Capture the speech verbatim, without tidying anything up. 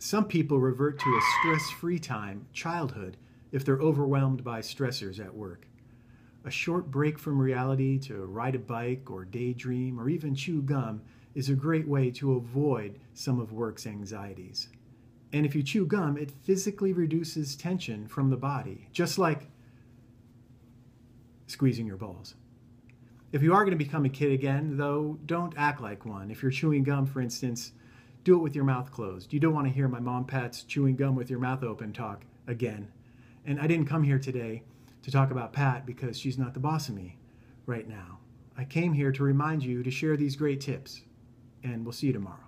Some people revert to a stress-free time, childhood, if they're overwhelmed by stressors at work. A short break from reality to ride a bike or daydream or even chew gum is a great way to avoid some of work's anxieties. And if you chew gum, it physically reduces tension from the body, just like squeezing your balls. If you are going to become a kid again, though, don't act like one. If you're chewing gum, for instance, do it with your mouth closed. You don't want to hear my mom Pat's chewing gum with your mouth open talk again. And I didn't come here today to talk about Pat because she's not the boss of me right now. I came here to remind you to share these great tips, and we'll see you tomorrow.